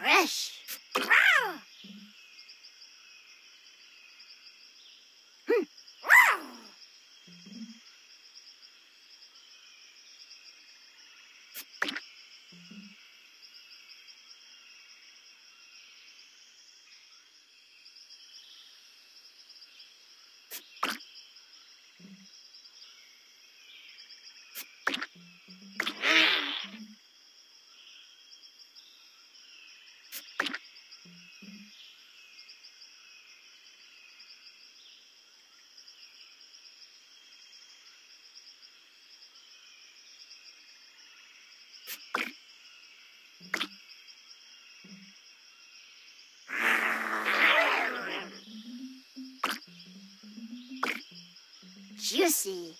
fresh. Juicy.